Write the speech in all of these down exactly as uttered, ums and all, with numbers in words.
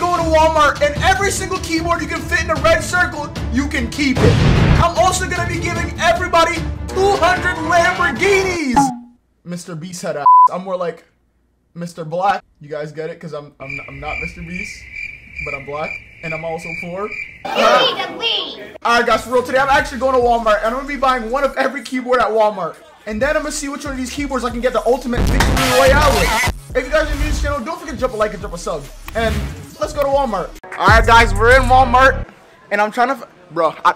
go to Walmart and every single keyboard you can fit in a red circle, you can keep it. I'm also going to be giving everybody two hundred Lamborghinis. MrBeast had ass. I'm more like MrBlack. You guys get it? Because I'm, I'm, I'm not MrBeast, but I'm black. And I'm also poor. You uh, need to leave. Alright guys, for real, today I'm actually going to Walmart. And I'm going to be buying one of every keyboard at Walmart. And then I'm going to see which one of these keyboards I can get the ultimate victory way out with. If you guys are new to this channel, don't forget to drop a like and drop a sub. And let's go to Walmart. Alright guys, we're in Walmart. And I'm trying to... Bro, I,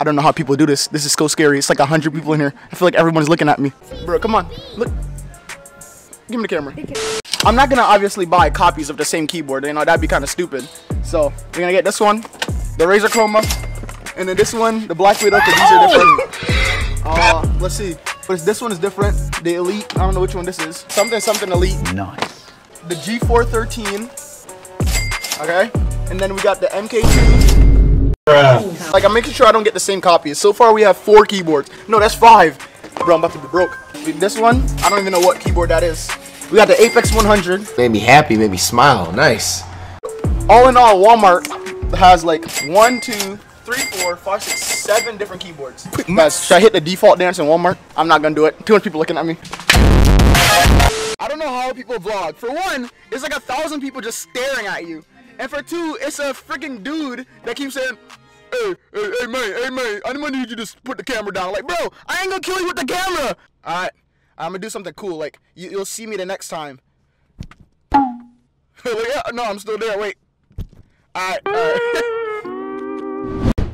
I don't know how people do this. This is so scary. It's like one hundred people in here. I feel like everyone's looking at me. Bro, come on. Look. Give me the camera. I'm not going to obviously buy copies of the same keyboard. You know, that'd be kind of stupid. So we're gonna get this one, the Razer Chroma, and then this one, the Black Widow, because these are different. Uh, let's see. But this one is different. The Elite. I don't know which one this is. Something, something Elite. Nice. The G four thirteen. Okay. And then we got the M K two. Bruh. Like I'm making sure I don't get the same copies. So far we have four keyboards. No, that's five. Bro, I'm about to be broke. This one, I don't even know what keyboard that is. We got the Apex one hundred. Made me happy. Made me smile. Nice. All in all, Walmart has like one, two, three, four, five, six, seven different keyboards. Guys, should I hit the default dance in Walmart? I'm not gonna do it. two hundred people looking at me. I don't know how people vlog. For one, it's like a thousand people just staring at you. And for two, it's a freaking dude that keeps saying, hey, hey, hey, man, hey, man, I'm gonna need you to put the camera down. Like, bro, I ain't gonna kill you with the camera. All right, I'm gonna do something cool. Like, you, you'll see me the next time. No, I'm still there, wait. Alright, alright.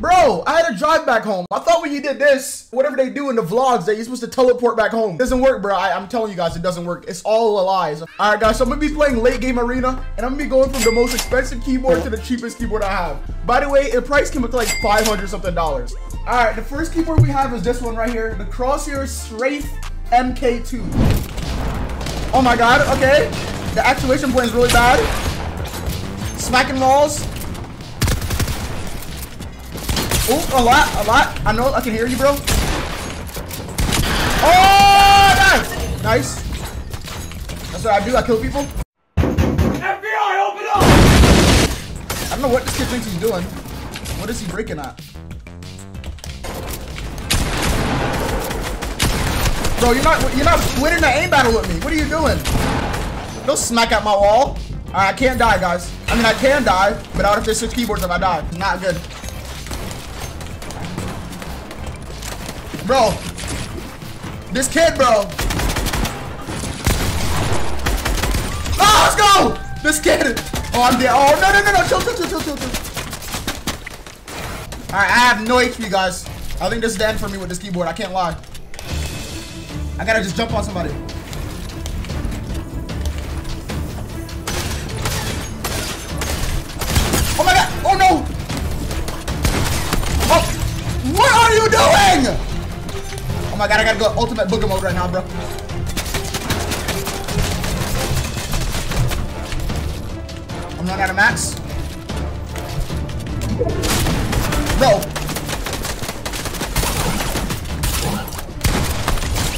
Bro, I had to drive back home. I thought when you did this, whatever they do in the vlogs, that you're supposed to teleport back home. It doesn't work, bro. I, I'm telling you guys, it doesn't work. It's all a lie. So, alright, guys, so I'm going to be playing late game arena, and I'm going to be going from the most expensive keyboard to the cheapest keyboard I have. By the way, the price came up to like five hundred something dollars. Alright, the first keyboard we have is this one right here. The Corsair Strafe M K two. Oh my god, okay. The actuation point is really bad. Smacking walls. Oh, a lot, a lot. I know, I can hear you, bro. Oh, nice. Nice. That's what I do, I kill people. F B I, open up! I don't know what this kid thinks he's doing. What is he breaking at? Bro, you're not, you're not winning the aim battle with me. What are you doing? Don't smack at my wall. I can't die, guys. I mean, I can die, but I would have to switch keyboards if I die. Not good. Bro. This kid, bro. Oh, let's go! This kid. Oh, I'm dead. Oh, no, no, no, no. Chill, chill, chill, chill, chill. Alright, I have no H P, guys. I think this is the end for me with this keyboard. I can't lie. I gotta just jump on somebody. Oh my god! Oh no! Oh! What are you doing?! Oh my god, I gotta go ultimate booger mode right now, bro. I'm not out of max. Bro!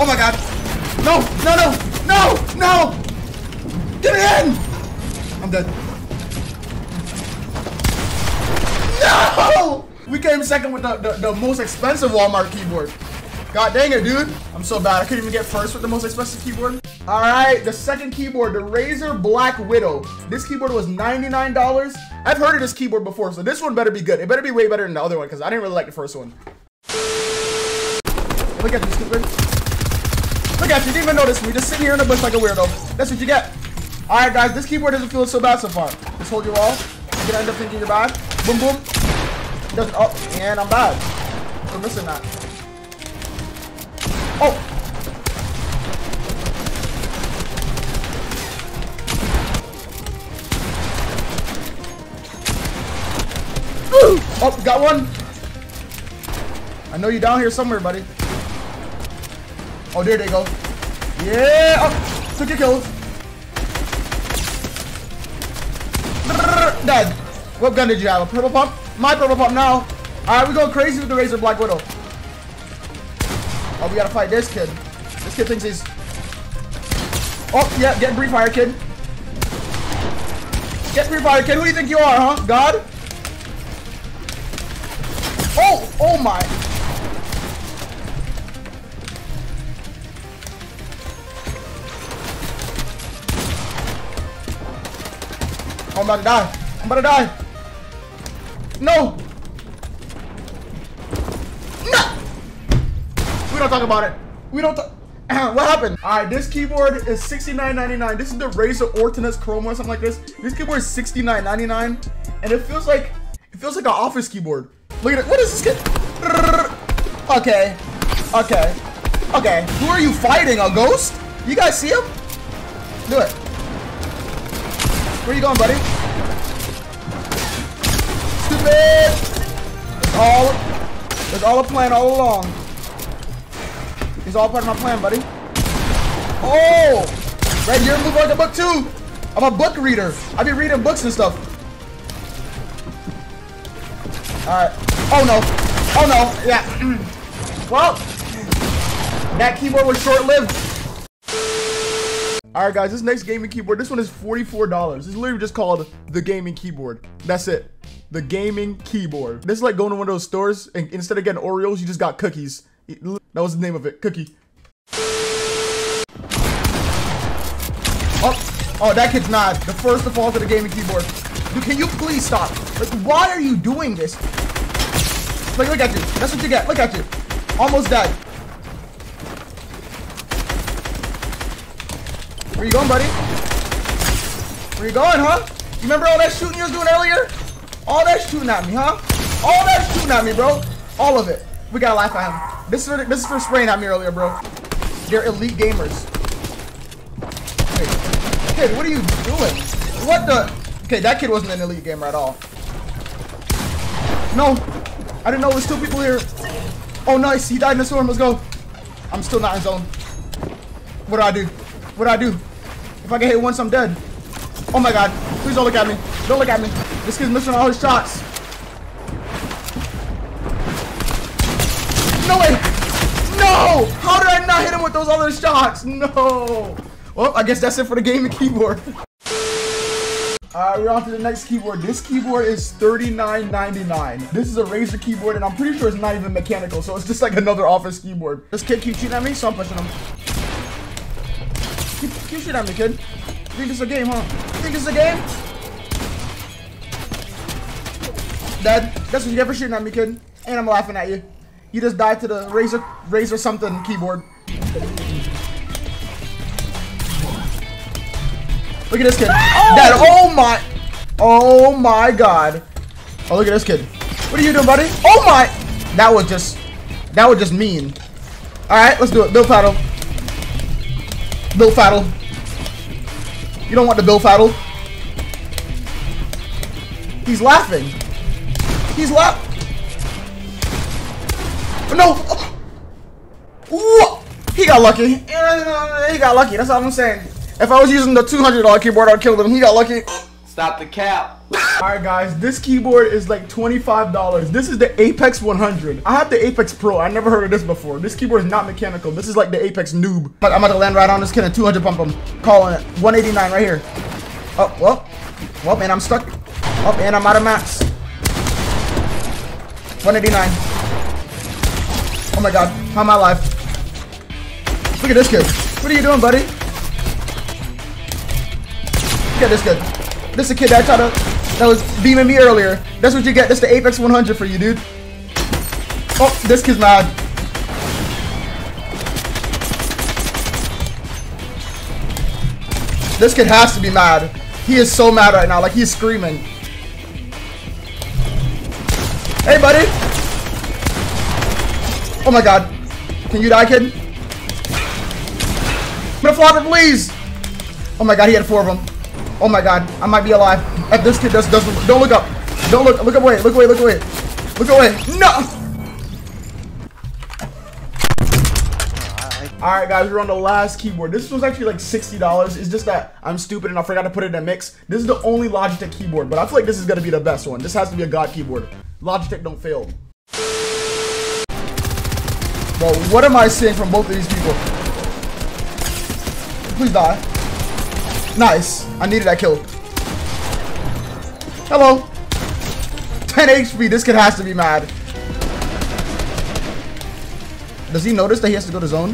Oh my god! No! No, no! No! No! Get it in! I'm dead. No! We came second with the, the, the most expensive Walmart keyboard. God dang it, dude. I'm so bad. I couldn't even get first with the most expensive keyboard. All right, the second keyboard, the Razer Black Widow. This keyboard was ninety-nine dollars. I've heard of this keyboard before, so this one better be good. It better be way better than the other one, because I didn't really like the first one. Look at you, stupid. Look at you, you didn't even notice me. Just sitting here in the bush like a weirdo. That's what you get. All right, guys, this keyboard doesn't feel so bad so far. Just hold your wall. You're gonna end up thinking you're bad. Boom, boom. Doesn't, oh, and I'm bad. We're missing that. Oh! Ooh. Oh, got one. I know you're down here somewhere, buddy. Oh, there they go. Yeah! Oh, took your kills. Dead. What gun did you have? A purple pump? My purple pump now. Alright, we're going crazy with the Razer Black Widow. Oh, we gotta fight this kid. This kid thinks he's... Oh, yeah, get brief fire, kid. Get me, Fire Kid. Who do you think you are, huh? God? Oh! Oh my! I'm about to die. I'm about to die. No! No! We don't talk about it. We don't talk. What happened? All right, this keyboard is sixty-nine ninety-nine. This is the Razer Ortonus Chroma or something like this. This keyboard is sixty-nine ninety-nine, and it feels like it feels like an office keyboard. Look at it. What is this? Okay, okay, okay. Who are you fighting? A ghost? You guys see him? Do it. Where you going, buddy? Stupid. It's all it's all a plan all along. It's all part of my plan, buddy. Oh! Right, you're moving like a book too! I'm a book reader. I be reading books and stuff. Alright. Oh no. Oh no. Yeah. Well, that keyboard was short-lived. Alright guys, this next gaming keyboard, this one is forty-four dollars. It's literally just called the gaming keyboard. That's it. The gaming keyboard. This is like going to one of those stores and instead of getting Oreos, you just got cookies. That was the name of it, Cookie. Oh, oh, that kid's not the first to fall to the gaming keyboard. Dude, can you please stop? Like, why are you doing this? Like, look at you. That's what you get. Look at you. Almost died. Where you going, buddy? Where you going, huh? You remember all that shooting you was doing earlier? All that shooting at me, huh? All that shooting at me, bro. All of it. We gotta laugh at him. This is, for, this is for spraying at me earlier, bro. They're elite gamers. Wait, kid, what are you doing? What the? Okay, that kid wasn't an elite gamer at all. No. I didn't know there's two people here. Oh, nice. He died in the storm. Let's go. I'm still not in zone. What do I do? What do I do? If I get hit once, I'm dead. Oh, my God. Please don't look at me. Don't look at me. This kid's missing all his shots. No way! No! How did I not hit him with those other shots? No! Well, I guess that's it for the gaming keyboard. Alright, we're on to the next keyboard. This keyboard is thirty-nine ninety-nine. This is a Razer keyboard, and I'm pretty sure it's not even mechanical, so it's just like another office keyboard. This kid keep shooting at me, so I'm pushing him. Keep, keep shooting at me, kid. You think it's a game, huh? You think it's a game? Dad, that's what you get for shooting at me, kid. And I'm laughing at you. You just died to the Razer, Razer something keyboard. Look at this kid. Oh! Dad, oh my. Oh my God. Oh, look at this kid. What are you doing, buddy? Oh my. That was just, that was just mean. All right, let's do it. Bill Paddle. Bill Paddle. You don't want the Bill Paddle. He's laughing. He's laughing. No! Whoa. He got lucky. He got lucky. That's all I'm saying. If I was using the two hundred dollar keyboard, I'd kill him. He got lucky. Stop the cap. Alright guys, this keyboard is like twenty-five dollars. This is the Apex one hundred. I have the Apex Pro. I never heard of this before. This keyboard is not mechanical. This is like the Apex noob. But I'm about to land right on this kid and two hundred pump him. Calling it. one eighty-nine right here. Oh, well. Well, man, I'm stuck. Oh, and I'm out of max. one eighty-nine. Oh my God, how am I alive? Look at this kid. What are you doing, buddy? Look at this kid. This is a kid that tried to, that was beaming me earlier. That's what you get. That's the Apex one hundred for you, dude. Oh, this kid's mad. This kid has to be mad. He is so mad right now. Like, he's screaming. Hey, buddy. Oh my God. Can you die, kid? I'm gonna flopper, please! Oh my God, he had four of them. Oh my God, I might be alive. If this kid does, doesn't, don't look up. Don't look, look away, look away, look away. Look away, no! Alright guys, we're on the last keyboard. This one's actually like sixty dollars. It's just that I'm stupid and I forgot to put it in a mix. This is the only Logitech keyboard, but I feel like this is gonna be the best one. This has to be a God keyboard. Logitech don't fail. Bro, what am I seeing from both of these people? Please die. Nice. I needed that kill. Hello. ten H P. This kid has to be mad. Does he notice that he has to go to zone?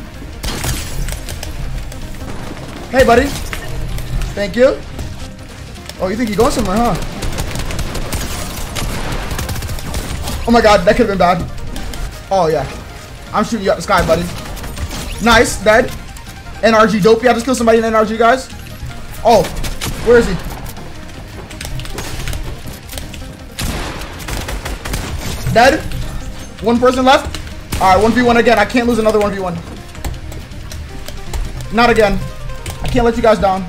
Hey, buddy. Thank you. Oh, you think you're going somewhere, huh? Oh, my God. That could have been bad. Oh, yeah. I'm shooting you out the sky, buddy. Nice. Dead. N R G dope. Yeah, just kill somebody in N R G, guys. Oh. Where is he? Dead. One person left. All right, one v one again. I can't lose another one v one. Not again. I can't let you guys down.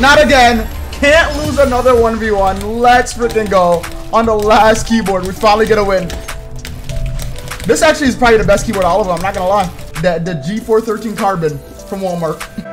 Not again. Can't lose another one v one. Let's freaking go. On the last keyboard, we finally get a win. This actually is probably the best keyboard of all of them. I'm not going to lie. The, the G four thirteen Carbon from Walmart.